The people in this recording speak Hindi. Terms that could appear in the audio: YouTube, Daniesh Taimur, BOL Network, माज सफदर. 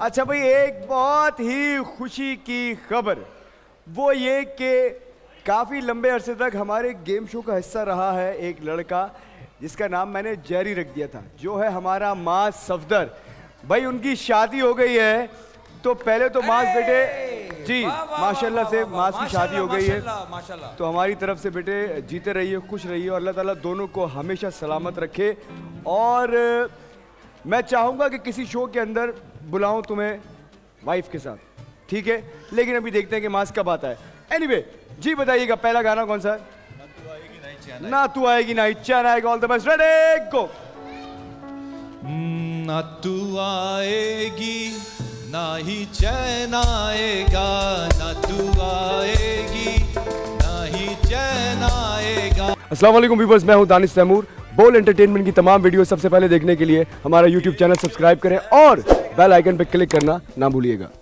अच्छा भाई, एक बहुत ही खुशी की खबर, वो ये कि काफ़ी लंबे अरसे तक हमारे गेम शो का हिस्सा रहा है एक लड़का जिसका नाम मैंने जेरी रख दिया था, जो है हमारा माज सफदर। भाई उनकी शादी हो गई है, तो पहले तो माज बेटे जी माशाल्लाह से माज की शादी हो गई है, तो हमारी तरफ से बेटे जीते रहिए, खुश रहिए और अल्लाह ताला दोनों को हमेशा सलामत रखे। और मैं चाहूँगा कि किसी शो के अंदर बुलाऊं तुम्हें वाइफ के साथ, ठीक है, लेकिन अभी देखते हैं कि माज कब आता है। एनीवे जी बताइएगा पहला गाना कौन सा है? ना तू आएगी ना चैन आएगा। All the best, ready go. ना तू आएगी ना ही चैन आएगा, ना तू आएगी ना ही चैन आएगा। अस्सलाम वालेकुम व्यूअर्स, मैं हूं दानिश तैमूर। बोल एंटरटेनमेंट की तमाम वीडियो सबसे पहले देखने के लिए हमारा यूट्यूब चैनल सब्सक्राइब करें और बेल आइकन पर क्लिक करना ना भूलिएगा।